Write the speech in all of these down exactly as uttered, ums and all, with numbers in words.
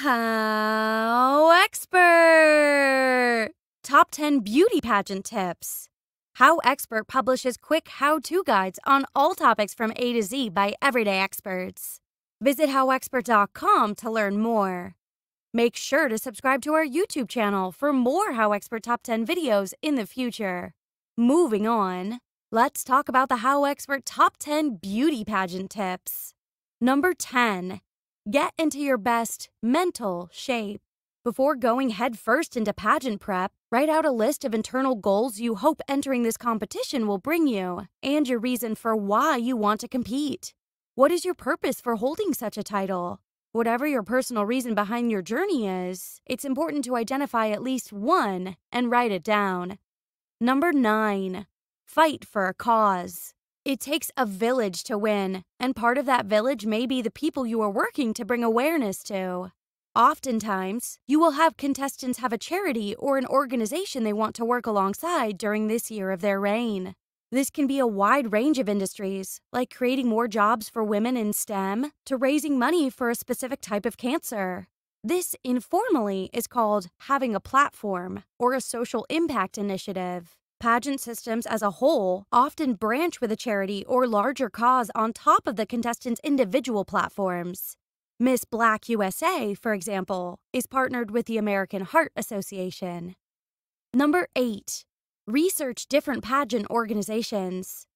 HowExpert! Top ten Beauty Pageant Tips. HowExpert publishes quick how-to guides on all topics from A to Z by everyday experts. Visit how expert dot com to learn more. Make sure to subscribe to our YouTube channel for more HowExpert Top ten videos in the future. Moving on, let's talk about the HowExpert Top ten Beauty Pageant Tips. Number ten. Get into your best mental shape. Before going headfirst into pageant prep, write out a list of internal goals you hope entering this competition will bring you and your reason for why you want to compete. What is your purpose for holding such a title? Whatever your personal reason behind your journey is, it's important to identify at least one and write it down. Number nine. Fight for a cause. It takes a village to win, and part of that village may be the people you are working to bring awareness to. Oftentimes, you will have contestants have a charity or an organization they want to work alongside during this year of their reign. This can be a wide range of industries, like creating more jobs for women in STEM to raising money for a specific type of cancer. This, informally, is called having a platform or a social impact initiative. Pageant systems as a whole often branch with a charity or larger cause on top of the contestants' individual platforms. Miss Black U S A, for example, is partnered with the American Heart Association. Number eight. Research different pageant organizations.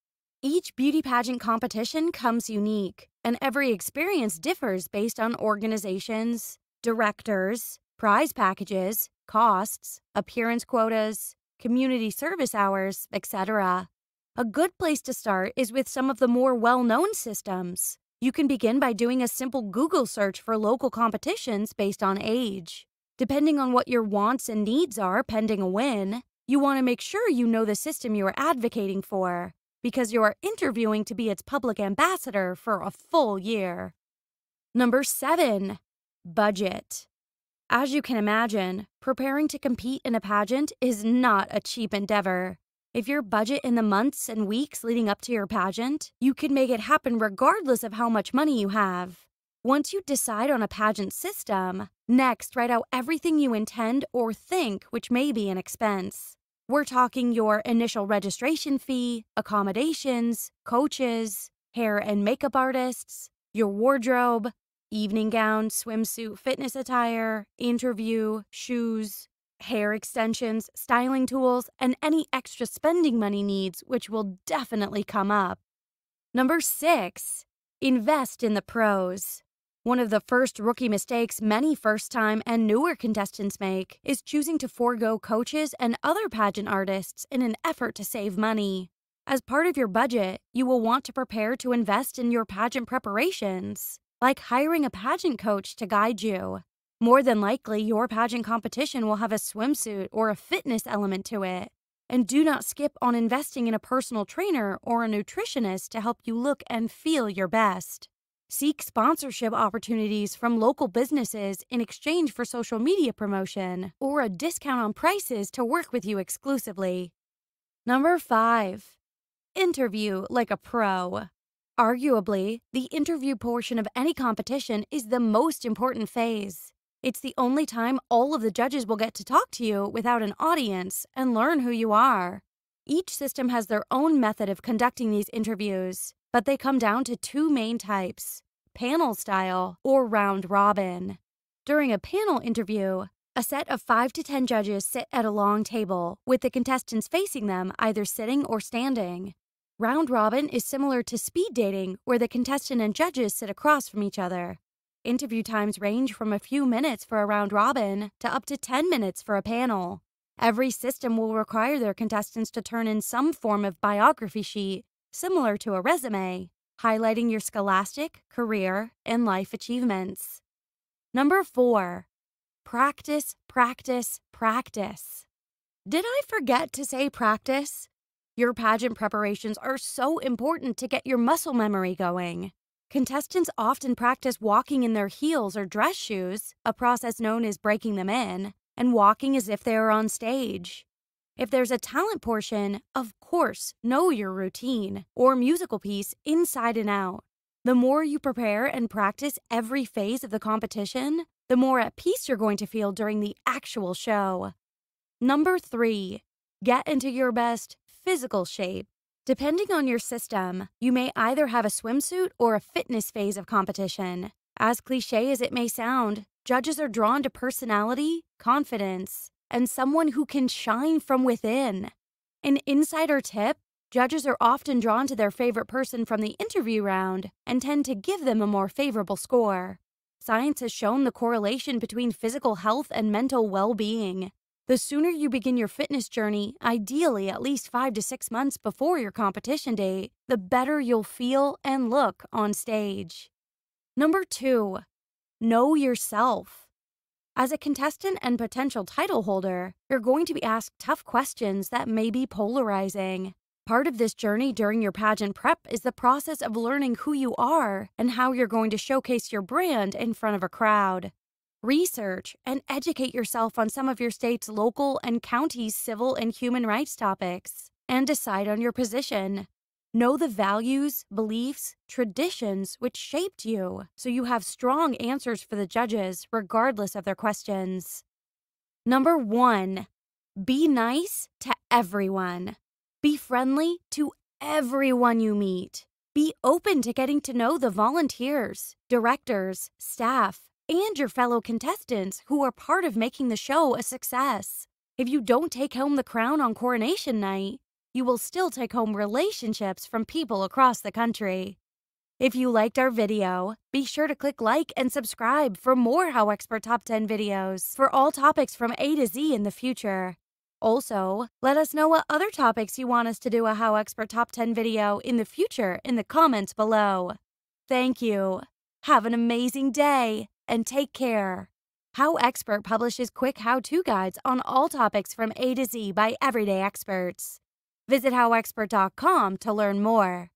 Each beauty pageant competition comes unique, and every experience differs based on organizations, directors, prize packages, costs, appearance quotas, community service hours, et cetera. A good place to start is with some of the more well-known systems. You can begin by doing a simple Google search for local competitions based on age. Depending on what your wants and needs are pending a win, you want to make sure you know the system you are advocating for, because you are interviewing to be its public ambassador for a full year. Number seven. Budget. As you can imagine, preparing to compete in a pageant is not a cheap endeavor. If your budget in the months and weeks leading up to your pageant, you can make it happen regardless of how much money you have. Once you decide on a pageant system, next write out everything you intend or think which may be an expense. We're talking your initial registration fee, accommodations, coaches, hair and makeup artists, your wardrobe, evening gown, swimsuit, fitness attire, interview, shoes, hair extensions, styling tools, and any extra spending money needs, which will definitely come up. Number six, invest in the pros. One of the first rookie mistakes many first-time and newer contestants make is choosing to forego coaches and other pageant artists in an effort to save money. As part of your budget, you will want to prepare to invest in your pageant preparations, like hiring a pageant coach to guide you. More than likely, your pageant competition will have a swimsuit or a fitness element to it. And do not skip on investing in a personal trainer or a nutritionist to help you look and feel your best. Seek sponsorship opportunities from local businesses in exchange for social media promotion or a discount on prices to work with you exclusively. Number five, interview like a pro. Arguably, the interview portion of any competition is the most important phase. It's the only time all of the judges will get to talk to you without an audience and learn who you are. Each system has their own method of conducting these interviews, but they come down to two main types, panel style or round robin. During a panel interview, a set of five to ten judges sit at a long table, with the contestants facing them either sitting or standing. Round robin is similar to speed dating, where the contestant and judges sit across from each other. Interview times range from a few minutes for a round robin to up to ten minutes for a panel. Every system will require their contestants to turn in some form of biography sheet, similar to a resume, highlighting your scholastic, career, and life achievements. Number four, practice, practice, practice. Did I forget to say practice? Your pageant preparations are so important to get your muscle memory going. Contestants often practice walking in their heels or dress shoes, a process known as breaking them in, and walking as if they are on stage. If there's a talent portion, of course, know your routine or musical piece inside and out. The more you prepare and practice every phase of the competition, the more at peace you're going to feel during the actual show. Number three, get into your best physical shape. Depending on your system, you may either have a swimsuit or a fitness phase of competition. As cliche as it may sound, judges are drawn to personality, confidence, and someone who can shine from within. An insider tip, judges are often drawn to their favorite person from the interview round and tend to give them a more favorable score. Science has shown the correlation between physical health and mental well-being. The sooner you begin your fitness journey, ideally at least five to six months before your competition date, the better you'll feel and look on stage. Number two, know yourself. As a contestant and potential title holder, you're going to be asked tough questions that may be polarizing. Part of this journey during your pageant prep is the process of learning who you are and how you're going to showcase your brand in front of a crowd. Research and educate yourself on some of your state's local and county's civil and human rights topics, and decide on your position. Know the values, beliefs, traditions which shaped you, so you have strong answers for the judges regardless of their questions. Number one, be nice to everyone. Be friendly to everyone you meet. Be open to getting to know the volunteers, directors, staff, and your fellow contestants who are part of making the show a success. If you don't take home the crown on coronation night, you will still take home relationships from people across the country. If you liked our video, be sure to click like and subscribe for more HowExpert Top ten videos for all topics from A to Z in the future. Also, let us know what other topics you want us to do a HowExpert Top ten video in the future in the comments below. Thank you. Have an amazing day. And take care. HowExpert publishes quick how-to guides on all topics from A to Z by everyday experts. Visit how expert dot com to learn more.